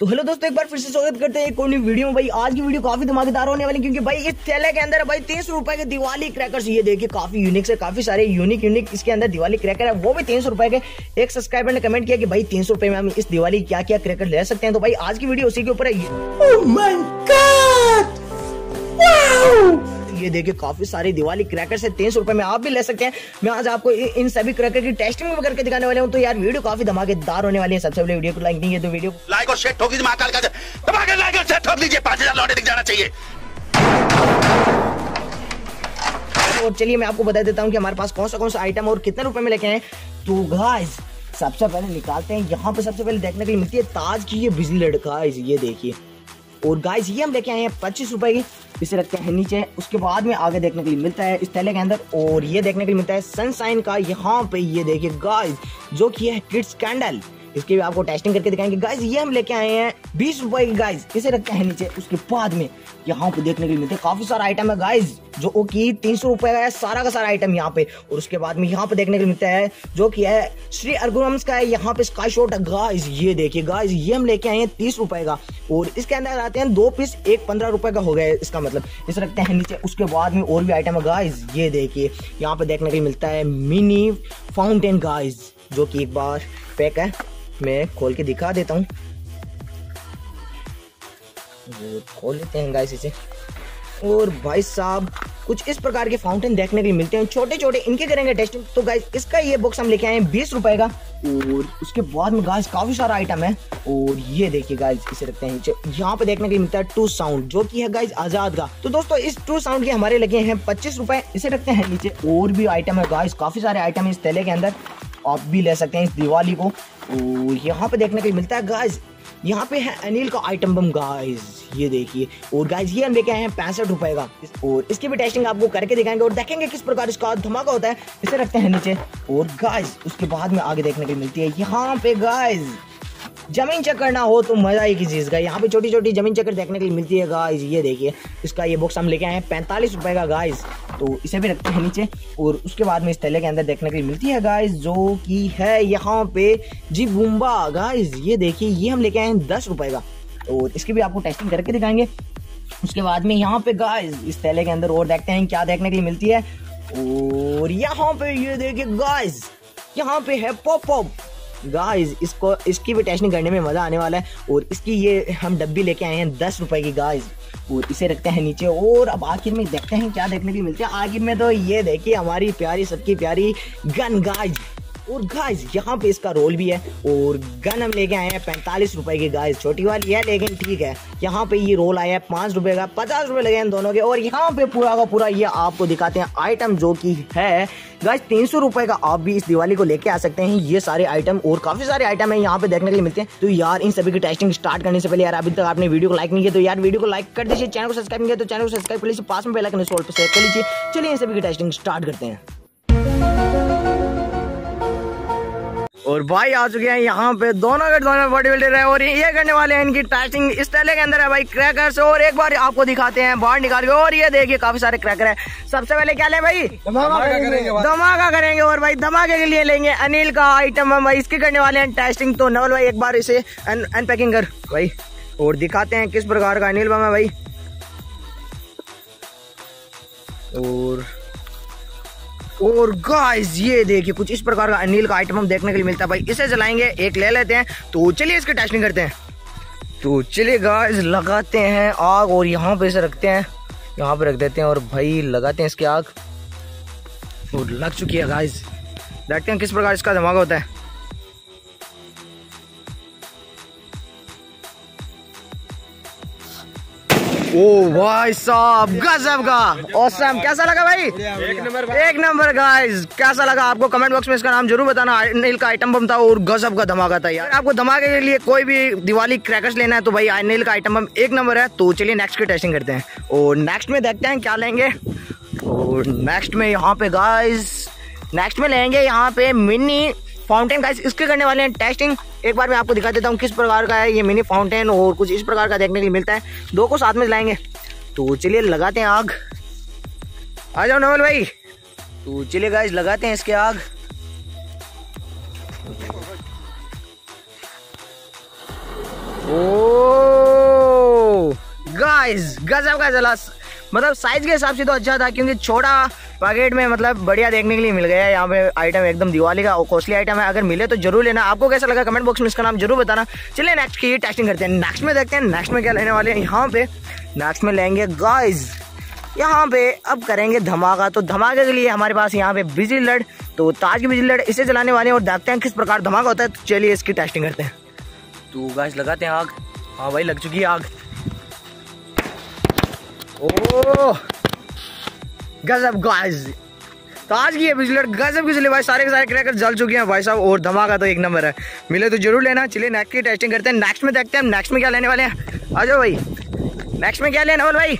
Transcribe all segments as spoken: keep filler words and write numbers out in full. तो हेलो दोस्तों, एक बार फिर से स्वागत करते हैं एक और नई वीडियो में। भाई आज की वीडियो काफी धमाकेदार होने वाली, क्योंकि भाई इस थैले के अंदर भाई तीन सौ रुपए के दिवाली क्रैकर्स। ये देखिए काफी यूनिक से काफी सारे यूनिक यूनिक इसके अंदर दिवाली क्रैकर है, वो भी तीन सौ रुपए के। एक सब्सक्राइबर ने कमेंट किया कि भाई तीन सौ रुपए में हम इस दिवाली क्या क्या क्रैकर ले सकते हैं, तो भाई आज की वीडियो उसी के ऊपर है। ये देखिए काफी सारी दिवाली क्रैकर्स है, तीन सौ रुपए में आप भी ले सकते हैं। मैं आज आपको इन सभी क्रैकर की टेस्टिंग में करके दिखाने वाले हूँ, तो यार वीडियो काफी धमाकेदार होने वाली है। सबसे पहले वीडियो को लाइक नहीं है तो वीडियो लाइक और शेयर ठोक दीजिए, महाकाल का धमाका लाइक और शेयर ठोक दीजिए। पाँच हजार लौटे दिख जाना चाहिए। और चलिए मैं आपको बता देता हूँ कि हमारे पास कौन सा कौन सा आइटम और कितने रुपए में लेके आए। तो गाइस सबसे पहले निकालते हैं, यहाँ पे सबसे पहले देखने के लिए मिलती है ताज की ये बिजली लड़का, ये देखिए। और गाइस ये हम लेके आए हैं पच्चीस रुपए की, इसे रखते हैं नीचे। उसके बाद में आगे देखने के लिए मिलता है इस थैले के अंदर, और ये देखने के लिए मिलता है सनशाइन का यहाँ पे। ये देखिए गाइस जो कि है किड्स कैंडल, इसके भी आपको टेस्टिंग करके दिखाएंगे। गाइस ये हम लेके आए हैं बीस रुपए की, गाइस इसे रखते हैं नीचे। उसके बाद में यहाँ पे देखने के लिए मिलते हैं काफी सारा आइटम है गाइस, जो कि तीन सौ रुपए का है सारा का सारा आइटम यहाँ पे। और उसके बाद में यहाँ पे देखने के लिए मिलता है जो कि है श्री अर्गुनम्स का है, यहाँ पे स्काई शॉट है गाइस। ये देखिए गाइस ये हम लेके आए हैं तीस रुपए का, और इसके अंदर आते हैं दो पीस, एक पंद्रह रुपए का हो गया इसका मतलब, इसे रखते हैं नीचे। उसके बाद में और भी आइटम है गाइस, ये देखिए यहाँ पे देखने के लिए मिलता है मिनी फाउंटेन गाइस, जो कि एक बार पैक है, मैं खोल के दिखा देता हूँ। खोल लेते हैं गाइस इसे, और भाई साहब कुछ इस प्रकार के फाउंटेन देखने के मिलते हैं छोटे छोटे, इनके करेंगे टेस्टिंग। तो गाइस इसका ये बॉक्स हम लेके आए हैं बीस रुपए का, और उसके बाद में गाइस काफी सारा आइटम है। और ये देखिए गाइस इसे रखते हैं नीचे। यहाँ पे देखने के लिए मिलता है टू साउंड, जो कि है गाइस आजाद का। तो दोस्तों इस टू साउंड के हमारे लगे हैं पच्चीस रुपए, इसे रखते हैं नीचे। और भी आइटम है गाइस, काफी सारे आइटम है इस थैले के अंदर, आप भी ले सकते हैं इस दिवाली को। और यहाँ पे देखने के लिए मिलता है गाइस, यहाँ पे है अनिल का आइटम बम गाइस, ये देखिए। और गाइस ये हम लेके आए हैं पैंसठ रुपए का, और इसकी भी टेस्टिंग आपको करके दिखाएंगे और देखेंगे किस प्रकार इसका धमाका होता है। इसे रखते हैं नीचे। और गाइस उसके बाद में आगे देखने के लिए मिलती है यहाँ पे गाइस जमीन चक्कर, ना हो तो मजा ही किसी चीज का। यहाँ पे छोटी छोटी जमीन चक्कर देखने के लिए मिलती है गाइस, ये देखिए। इसका ये बॉक्स हम लेके आए हैं पैंतालीस रुपए का गाइस, तो इसे भी रखते हैं नीचे। और उसके बाद में इस थैले के अंदर देखने के लिए मिलती है गाइस जो कि है यहाँ पे जी बुम्बा गाइस, ये देखिए। ये हम लेके आए हैं दस रुपए का, और इसकी भी आपको टेस्टिंग करके दिखाएंगे। उसके बाद में यहाँ पे गाइस इस थैले के अंदर और देखते हैं क्या देखने के लिए मिलती है। और यहाँ पे ये देखिए गाइस यहाँ पे है पॉप ऑप गाइस, इसको इसकी भी टेस्टिंग करने में मजा आने वाला है। और इसकी ये हम डब्बी लेके आए हैं दस रुपए की गाइस, और इसे रखते हैं नीचे। और अब आखिर में देखते हैं क्या देखने के मिलता है आखिर में। तो ये देखिए हमारी प्यारी सबकी प्यारी गन गाइस, और गाइस यहाँ पे इसका रोल भी है। और गन हम लेके आए हैं पैंतालीस रुपए की गाइस, छोटी वाली है लेकिन ठीक है। यहाँ पे ये रोल आया है पाँच रुपए का, पचास रुपए लगे हैं दोनों के। और यहाँ पे पूरा का पूरा ये आपको दिखाते हैं आइटम, जो कि है गाइस तीन सौ रुपए का। आप भी इस दिवाली को लेके आ सकते हैं ये सारे आइटम, और काफी सारे आइटम है यहाँ पे देखने के लिए मिलते हैं। तो यार इन सभी की टेस्टिंग स्टार्ट करने से पहले यार अभी तक आपने वीडियो को लाइक नहीं किया तो यार वीडियो को लाइक कर दीजिए, चैनल को सब्सक्राइब नहीं किया तो चैनल को सब्सक्राइब कर लीजिए, पास में बेल आइकन को ऑल पर सेट कर लीजिए। चलिए इन सभी की टेस्टिंग स्टार्ट करते हैं। और भाई आ चुके हैं यहाँ पे दोनों के दोनों बॉडी बिल्डर है, और ये करने वाले हैं इनकी टेस्टिंग इस थैले के अंदर है भाई क्रैकर्स। और एक बार आपको दिखाते हैं बाहर निकाल के। और ये देखिए काफी सारे क्रैकर है। सबसे पहले क्या ले भाई, धमाका करेंगे। और भाई धमाके के लिए लेंगे अनिल का आइटम, हम भाई इसकी करने वाले हैं टेस्टिंग। तो नवल भाई एक बार इसे अनपैकिंग कर भाई, और दिखाते हैं किस प्रकार का अनिल बम है भाई। और और गाइस ये देखिए कुछ इस प्रकार का अनिल का आइटम हम देखने के लिए मिलता है भाई, इसे जलाएंगे, एक ले लेते हैं। तो चलिए इसकी टेस्टिंग करते हैं। तो चलिए गाइस लगाते हैं आग, और यहाँ पे इसे रखते हैं, यहाँ पे रख देते हैं, और भाई लगाते हैं इसकी आग। और लग चुकी है गाइस, देखते हैं किस प्रकार इसका धमाका होता है। ओ भाई साहब गजब का ऑसम, कैसा लगा भाई? एक नंबर एक नंबर गाइस, कैसा लगा आपको कमेंट बॉक्स में इसका नाम जरूर बताना। अनिल का आइटम बम था और गजब का धमाका था यार। आपको धमाके के लिए कोई भी दिवाली क्रैकर्स लेना है तो भाई अनिल का आइटम बम एक नंबर है। तो चलिए नेक्स्ट की टेस्टिंग करते हैं, और नेक्स्ट में देखते हैं क्या लेंगे। और नेक्स्ट में यहाँ पे गाइस नेक्स्ट में लेंगे यहाँ पे मिनी फाउंटेन गाइस, इसके करने वाले हैं टेस्टिंग। एक बार मैं आपको दिखा देता हूँ किस प्रकार का है ये मिनी फाउंटेन, और कुछ इस प्रकार का देखने के लिए मिलता है। दो को साथ में लाएंगे। तो चलिए लगाते हैं आग, आ जाओ नवल भाई। तो चलिए गाइस लगाते हैं इसके आग। ओ गाइस, गजब का जला, मतलब साइज के हिसाब से तो अच्छा था क्योंकि छोटा पैकेट में मतलब बढ़िया देखने के लिए मिल गया है। यहाँ पे आइटम एकदम दिवाली का कॉस्टली आइटम है, अगर मिले तो जरूर लेना। आपको कैसा लगा कमेंट बॉक्स में इसका नाम जरूर बताना। चलिए नेक्स्ट की टेस्टिंग करते हैं, नेक्स्ट में देखते हैं नेक्स्ट में क्या लेने वाले हैं। यहाँ पे नेक्स्ट में लेंगे गाइस, यहाँ पे अब करेंगे धमाका। तो धमाके के लिए हमारे पास यहाँ पे बिजली लड़, तो ताज की बिजली लड़ इसे जलाने वाले हैं और देखते हैं किस प्रकार धमाका होता है। तो चलिए इसकी टेस्टिंग करते हैं। तो गाइस लगाते हैं आग। हाँ भाई लग चुकी है आग। ओह गजब गाइस, ताज की है बिजली लड़, गजब की चले भाई, सारे के सारे क्रैकर जल चुके हैं भाई साहब, और धमाका तो एक नंबर है, मिले तो जरूर लेना। चलिए नेक्स्ट की टेस्टिंग करते हैं, नेक्स्ट में देखते हैं नेक्स्ट में क्या लेने वाले हैं। आ जाओ भाई, नेक्स्ट में क्या लेना नवल भाई,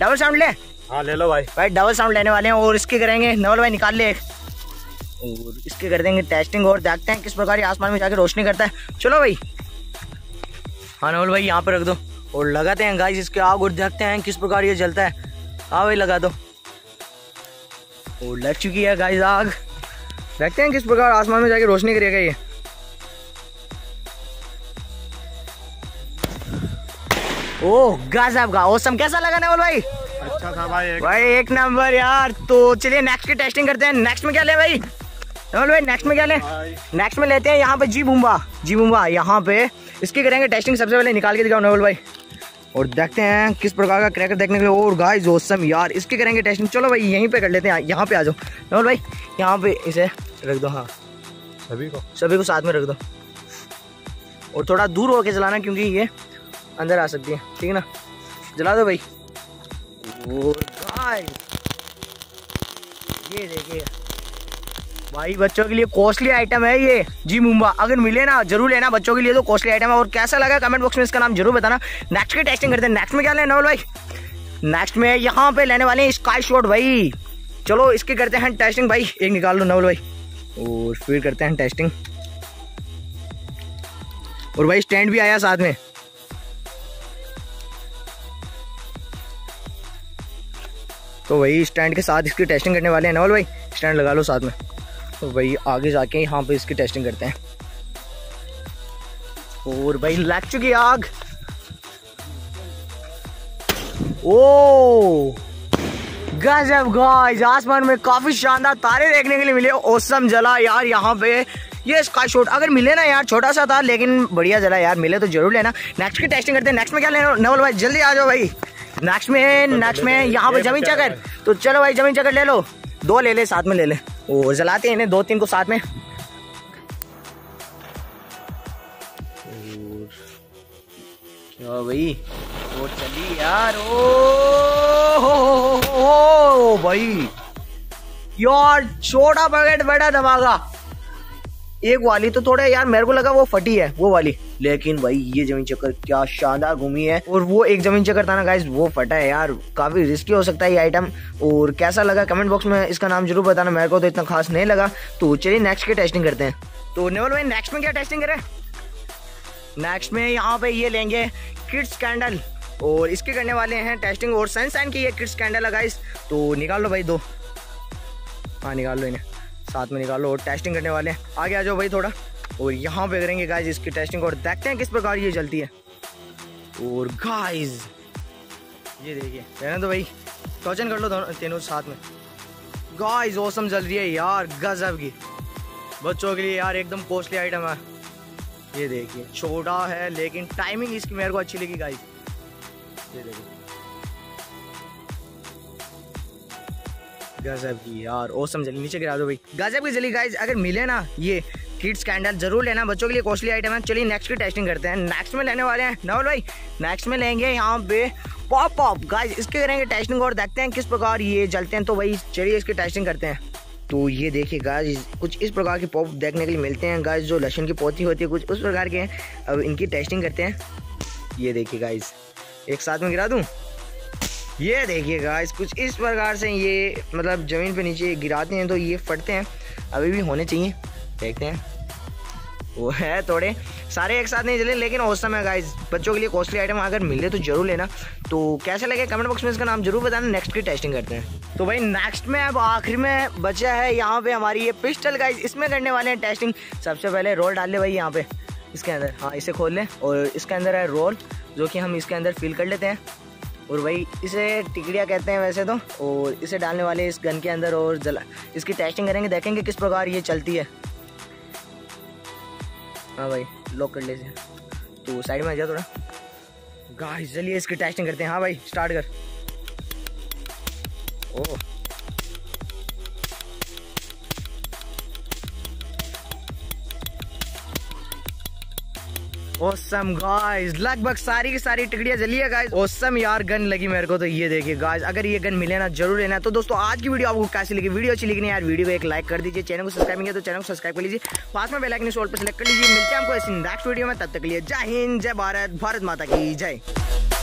डबल साउंड ले। हाँ ले लो भाई, भाई डबल साउंड लेने वाले हैं और इसके करेंगे, नवल भाई निकाल ले, और इसके कर देंगे टेस्टिंग और देखते हैं किस प्रकार आसमान में जाकर रोशनी करता है। चलो भाई, हाँ नवल भाई यहाँ पर रख दो और लगाते हैं गाइस इसके आग और देखते हैं किस प्रकार ये जलता है। हाँ भाई लगा दो और लग चुकी है गाइस आग, देखते हैं किस प्रकार आसमान में जाके रोशनी करेगा ये। ओह गजब का ऑसम, कैसा लगा नवल भाई? अच्छा था भाई, एक भाई एक नंबर यार। तो चलिए नेक्स्ट की टेस्टिंग करते हैं, नेक्स्ट में क्या ले भाई नवल भाई, नेक्स्ट में क्या ले? नेक्स्ट में लेते हैं यहाँ पे जी बुम्बा, जी बुम्बा यहाँ पे इसकी करेंगे टेस्टिंग। सबसे पहले निकाल के दिखाओ नवल भाई और देखते हैं किस प्रकार का क्रैकर देखने के लिए। और गाइस ऑसम यार, इसकी करेंगे टेस्टिंग। चलो भाई यहीं पे कर लेते हैं, यहाँ पे आ जाओ नवल भाई, यहाँ पे इसे रख दो। हाँ सभी को सभी को साथ में रख दो और थोड़ा दूर होके जलाना क्योंकि ये अंदर आ सकती है, ठीक है ना? जला दो भाई। और गाइस ये देखिए भाई, बच्चों के लिए कॉस्टली आइटम है ये जी मुंबा, अगर मिले ना जरूर लेना, बच्चों के लिए तो कॉस्टली आइटम है। और कैसा लगा कमेंट बॉक्स में इसका नाम जरूर बताना। नेक्स्ट की टेस्टिंग करते हैं, नेक्स्ट में क्या लेना भाई? नेक्स्ट में यहाँ पे लेने वाले हैं स्काई शॉट भाई। चलो इसकी करते हैं टेस्टिंग भाई, एक निकाल लो नवल भाई और फिर करते हैं टेस्टिंग। और भाई स्टैंड भी आया साथ में। तो भाई स्टैंड के साथ इसकी टेस्टिंग करने वाले हैं नवल भाई, स्टैंड लगा लो साथ में। तो भाई आगे जाके यहाँ पे इसकी टेस्टिंग करते हैं। और भाई लग चुकी आग। ओ गजब गाइस, आसमान में काफी शानदार तारे देखने के लिए मिले। ऑसम जला यार यहाँ पे ये स्काई शॉट, अगर मिले ना यार, छोटा सा था लेकिन बढ़िया जला यार, मिले तो जरूर लेना। नेक्स्ट की टेस्टिंग करते हैं, नेक्स्ट में क्या लेना नवल भाई, जल्दी आ जाओ भाई। नेक्स्ट में नेक्स्ट में यहाँ पे जमीन चकर, तो चलो भाई जमीन चकर ले लो, दो ले ले साथ में ले ले और जलाते हैं इन्हें दो तीन को साथ में। क्या भाई और चली यार। ओ हो हो हो भाई यार, छोटा पैकेट बड़ा धमाका। एक वाली तो थोड़ा यार मेरे को लगा वो फटी है वो वाली, लेकिन भाई ये जमीन चक्कर क्या शानदार घूमी है। और वो एक जमीन चक्कर था ना गाइस, वो फटा है यार, काफी रिस्की हो सकता है ये आइटम। और कैसा लगा कमेंट बॉक्स में इसका नाम जरूर बताना, मेरे को तो इतना खास नहीं लगा। तो चलिए नेक्स्ट की टेस्टिंग करते हैं। तो नेवल भाई नेक्स्ट में क्या टेस्टिंग करे? नेक्स्ट में यहाँ पे ये लेंगे किड्स कैंडल और इसके करने वाले हैं टेस्टिंग। और सनशाइन की ये किड्स कैंडल है गाइस, तो निकाल लो भाई दो। हाँ निकाल लो इन्हें साथ में, निकालो और टेस्टिंग करने वाले हैं। आगे आ जाओ भाई थोड़ा और यहाँ पे करेंगे गाइस इसकी टेस्टिंग और देखते हैं किस प्रकार ये जलती है। और गाइस ये देखिए, कहना तो भाई टॉचन कर लो तीनों साथ में। गाइस ऑसम जल रही है यार, गजब की, बच्चों के लिए यार एकदम कॉस्टली आइटम है। ये देखिए छोटा है लेकिन टाइमिंग इसकी मेरे को अच्छी लगी गाइस। ये देखिए गजब की यार ऑसम जली, नीचे गिरा दो भाई, गजब की जली गाइस। अगर मिले ना ये किड्स कैंडल जरूर लेना, बच्चों के लिए कॉस्टली आइटम है। चलिए नेक्स्ट की टेस्टिंग करते हैं, नेक्स्ट में लेने वाले हैं नवल भाई। नेक्स्ट में लेंगे यहाँ पे पॉप पॉप गाइस, इसके करेंगे टेस्टिंग और देखते हैं किस प्रकार ये जलते हैं। तो भाई चलिए इसकी टेस्टिंग करते हैं। तो ये देखिए गाइस, कुछ इस प्रकार के पॉप देखने के लिए मिलते हैं गाइस, जो लहसुन की पोती होती है कुछ उस प्रकार के हैं। अब इनकी टेस्टिंग करते हैं। ये देखिए गाइस, एक साथ में गिरा दूँ। ये देखिए गाइस, कुछ इस प्रकार से ये मतलब ज़मीन पे नीचे गिराते हैं तो ये फटते हैं। अभी भी होने चाहिए, देखते हैं। वो है थोड़े सारे एक साथ नहीं जले लेकिन ऑसम है गाइस, बच्चों के लिए कॉस्टली आइटम, अगर मिले तो जरूर लेना। तो कैसे लगे कमेंट बॉक्स में इसका नाम जरूर बताना। नेक्स्ट की टेस्टिंग करते हैं। तो भाई नेक्स्ट में अब आखिरी में बचा है यहाँ पे हमारी ये पिस्टल गाइस, इसमें करने वाले हैं टेस्टिंग। सबसे पहले रोल डाल ले भाई यहाँ पे इसके अंदर। हाँ इसे खोल लें और इसके अंदर है रोल जो कि हम इसके अंदर फिल कर लेते हैं। और वही इसे टिकड़िया कहते हैं वैसे तो। और इसे डालने वाले इस गन के अंदर और जला इसकी टेस्टिंग करेंगे, देखेंगे किस प्रकार ये चलती है। हाँ भाई लॉक कर ले, तो साइड में आ जा थोड़ा। गाइस चलिए इसकी टेस्टिंग करते हैं। हाँ भाई स्टार्ट कर। ओह Awesome guys, लगभग सारी की सारी टिकड़ियाँ जली है guys। Awesome यार गन लगी मेरे को तो। ये देखिए guys, अगर ये गन मिले ना जरूर लेना। तो दोस्तों आज की वीडियो आपको कैसी लगी? वीडियो अच्छी लगी नहीं यार, वीडियो को एक लाइक कर दीजिए। चैनल को सब्सक्राइब नहीं किया तो चैनल को सब्सक्राइब कर लीजिए, पास में बेल आइकन पर सेलेक्ट कर लीजिए। मिलते हैं आपको नेक्स्ट वीडियो में, तब तक के लिए जय हिंद, जय भारत, भारत माता की जय।